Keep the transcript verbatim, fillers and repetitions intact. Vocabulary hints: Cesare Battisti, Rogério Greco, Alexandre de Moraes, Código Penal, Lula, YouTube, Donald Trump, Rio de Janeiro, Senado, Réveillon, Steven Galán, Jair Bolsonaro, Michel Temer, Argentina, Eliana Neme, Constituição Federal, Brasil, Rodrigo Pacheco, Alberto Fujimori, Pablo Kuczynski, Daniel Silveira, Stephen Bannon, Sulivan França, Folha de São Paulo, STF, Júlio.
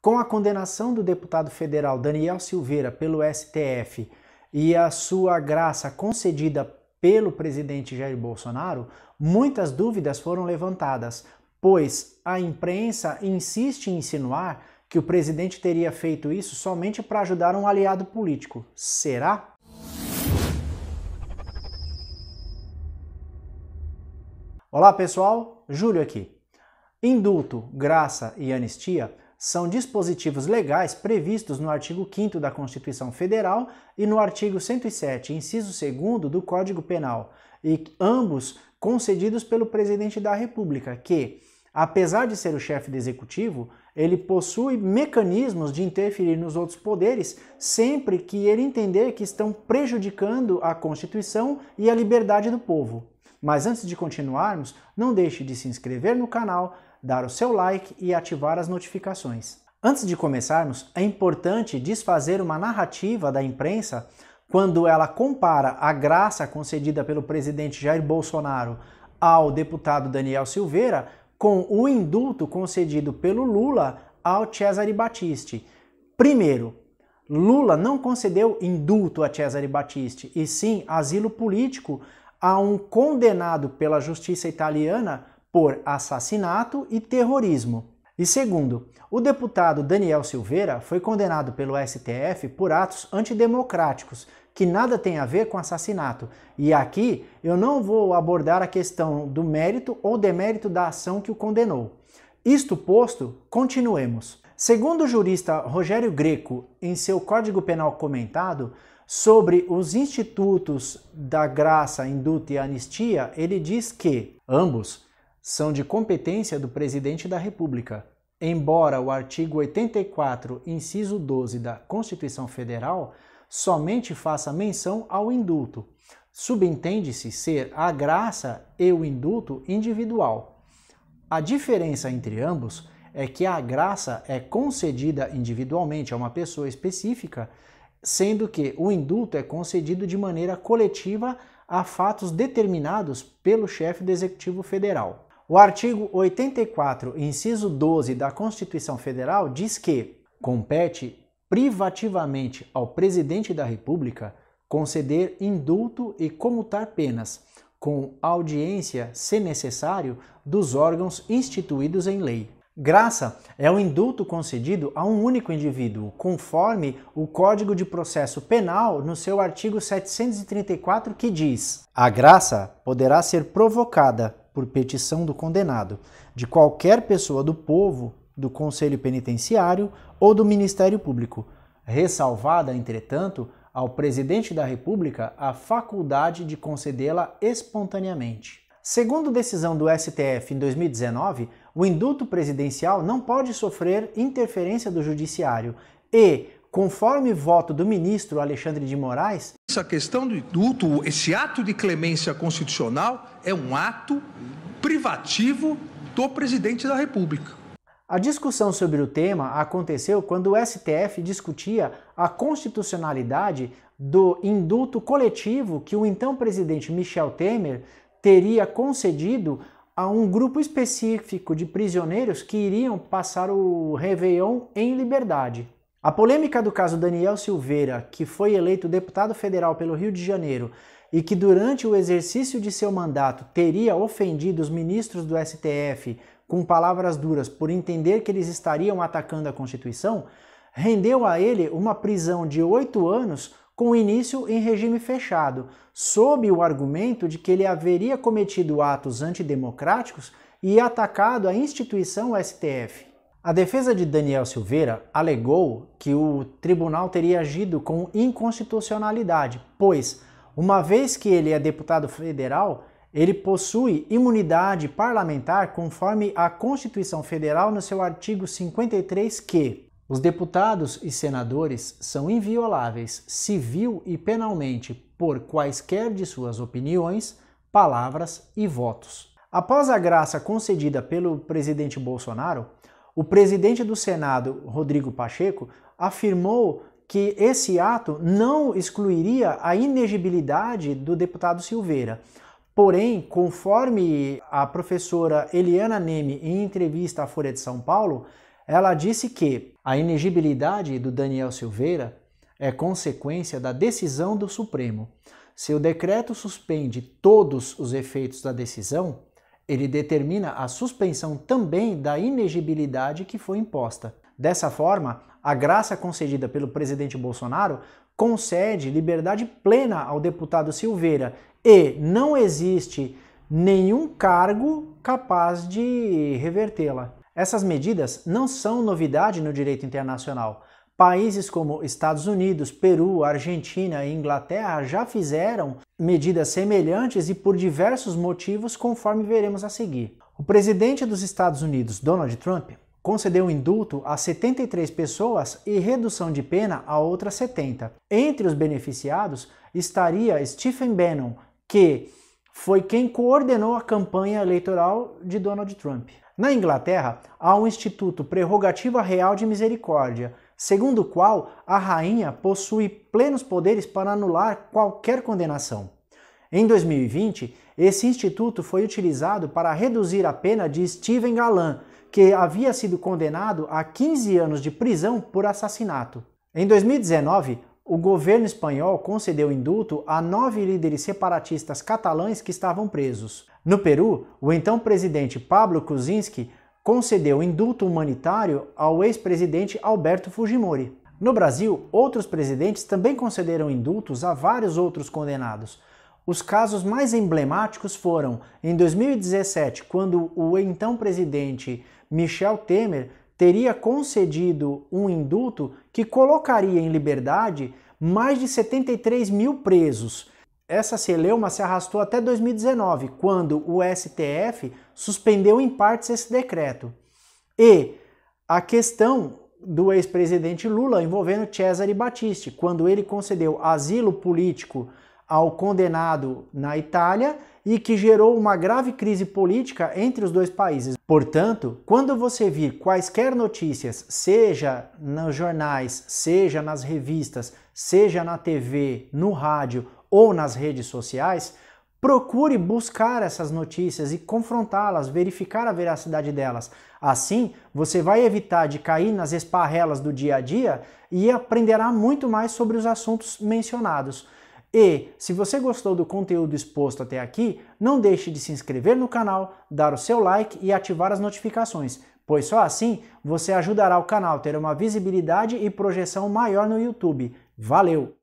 Com a condenação do deputado federal Daniel Silveira pelo S T F e a sua graça concedida pelo presidente Jair Bolsonaro, muitas dúvidas foram levantadas, pois a imprensa insiste em insinuar que o presidente teria feito isso somente para ajudar um aliado político. Será? Olá pessoal, Júlio aqui. Indulto, graça e anistia são dispositivos legais previstos no artigo quinto da Constituição Federal e no artigo cento e sete, inciso dois do Código Penal, e ambos concedidos pelo presidente da República, que, apesar de ser o chefe do executivo, ele possui mecanismos de interferir nos outros poderes sempre que ele entender que estão prejudicando a Constituição e a liberdade do povo. Mas antes de continuarmos, não deixe de se inscrever no canal, dar o seu like e ativar as notificações. Antes de começarmos, é importante desfazer uma narrativa da imprensa quando ela compara a graça concedida pelo presidente Jair Bolsonaro ao deputado Daniel Silveira com o indulto concedido pelo Lula ao Cesare Battisti. Primeiro, Lula não concedeu indulto a Cesare Battisti, e sim asilo político a um condenado pela justiça italiana por assassinato e terrorismo. E segundo, o deputado Daniel Silveira foi condenado pelo S T F por atos antidemocráticos, que nada tem a ver com assassinato. E aqui eu não vou abordar a questão do mérito ou demérito da ação que o condenou. Isto posto, continuemos. Segundo o jurista Rogério Greco, em seu Código Penal comentado, sobre os institutos da graça, indulto e anistia, ele diz que ambos são de competência do presidente da República. Embora o artigo oitenta e quatro, inciso doze da Constituição Federal somente faça menção ao indulto, subentende-se ser a graça e o indulto individual. A diferença entre ambos é que a graça é concedida individualmente a uma pessoa específica, sendo que o indulto é concedido de maneira coletiva a fatos determinados pelo chefe do Executivo Federal. O artigo oitenta e quatro, inciso doze da Constituição Federal diz que compete privativamente ao presidente da República conceder indulto e comutar penas, com audiência, se necessário, dos órgãos instituídos em lei. Graça é o indulto concedido a um único indivíduo, conforme o Código de Processo Penal no seu artigo setecentos e trinta e quatro, que diz: a graça poderá ser provocada por petição do condenado, de qualquer pessoa do povo, do Conselho Penitenciário ou do Ministério Público, ressalvada, entretanto, ao presidente da República a faculdade de concedê-la espontaneamente. Segundo decisão do S T F em dois mil e dezenove, o indulto presidencial não pode sofrer interferência do judiciário e, conforme voto do ministro Alexandre de Moraes... Essa questão do indulto, esse ato de clemência constitucional é um ato privativo do presidente da República. A discussão sobre o tema aconteceu quando o S T F discutia a constitucionalidade do indulto coletivo que o então presidente Michel Temer teria concedido a um grupo específico de prisioneiros que iriam passar o Réveillon em liberdade. A polêmica do caso Daniel Silveira, que foi eleito deputado federal pelo Rio de Janeiro e que durante o exercício de seu mandato teria ofendido os ministros do S T F com palavras duras por entender que eles estariam atacando a Constituição, rendeu a ele uma prisão de oito anos com início em regime fechado, sob o argumento de que ele haveria cometido atos antidemocráticos e atacado a instituição S T F. A defesa de Daniel Silveira alegou que o tribunal teria agido com inconstitucionalidade, pois, uma vez que ele é deputado federal, ele possui imunidade parlamentar conforme a Constituição Federal no seu artigo cinquenta e três, que os deputados e senadores são invioláveis, civil e penalmente, por quaisquer de suas opiniões, palavras e votos. Após a graça concedida pelo presidente Bolsonaro, o presidente do Senado, Rodrigo Pacheco, afirmou que esse ato não excluiria a inegibilidade do deputado Silveira. Porém, conforme a professora Eliana Neme em entrevista à Folha de São Paulo, Ela disse que a inegibilidade do Daniel Silveira é consequência da decisão do Supremo. Se o decreto suspende todos os efeitos da decisão, ele determina a suspensão também da inegibilidade que foi imposta. Dessa forma, a graça concedida pelo presidente Bolsonaro concede liberdade plena ao deputado Silveira e não existe nenhum cargo capaz de revertê-la. Essas medidas não são novidade no direito internacional. Países como Estados Unidos, Peru, Argentina e Inglaterra já fizeram medidas semelhantes e por diversos motivos, conforme veremos a seguir. O presidente dos Estados Unidos, Donald Trump, concedeu indulto a setenta e três pessoas e redução de pena a outras setenta. Entre os beneficiados estaria Stephen Bannon, que foi quem coordenou a campanha eleitoral de Donald Trump. Na Inglaterra, há um instituto Prerrogativa Real de Misericórdia, segundo o qual a rainha possui plenos poderes para anular qualquer condenação. Em dois mil e vinte, esse instituto foi utilizado para reduzir a pena de Steven Galán, que havia sido condenado a quinze anos de prisão por assassinato. Em dois mil e dezenove, o governo espanhol concedeu indulto a nove líderes separatistas catalães que estavam presos. No Peru, o então presidente Pablo Kuczynski concedeu indulto humanitário ao ex-presidente Alberto Fujimori. No Brasil, outros presidentes também concederam indultos a vários outros condenados. Os casos mais emblemáticos foram, em dois mil e dezessete, quando o então presidente Michel Temer teria concedido um indulto que colocaria em liberdade mais de setenta e três mil presos. Essa celeuma se arrastou até dois mil e dezenove, quando o S T F suspendeu em partes esse decreto. E a questão do ex-presidente Lula envolvendo Cesare Battisti, quando ele concedeu asilo político ao condenado na Itália e que gerou uma grave crise política entre os dois países. Portanto, quando você vir quaisquer notícias, seja nos jornais, seja nas revistas, seja na T V, no rádio, ou nas redes sociais, procure buscar essas notícias e confrontá-las, verificar a veracidade delas. Assim, você vai evitar de cair nas esparrelas do dia a dia e aprenderá muito mais sobre os assuntos mencionados. E, se você gostou do conteúdo exposto até aqui, não deixe de se inscrever no canal, dar o seu like e ativar as notificações, pois só assim você ajudará o canal a ter uma visibilidade e projeção maior no YouTube. Valeu!